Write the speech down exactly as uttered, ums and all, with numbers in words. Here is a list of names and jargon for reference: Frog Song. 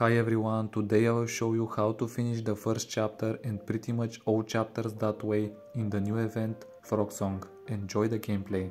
Hi everyone, today I will show you how to finish the first chapter and pretty much all chapters that way in the new event Frog Song. Enjoy the gameplay!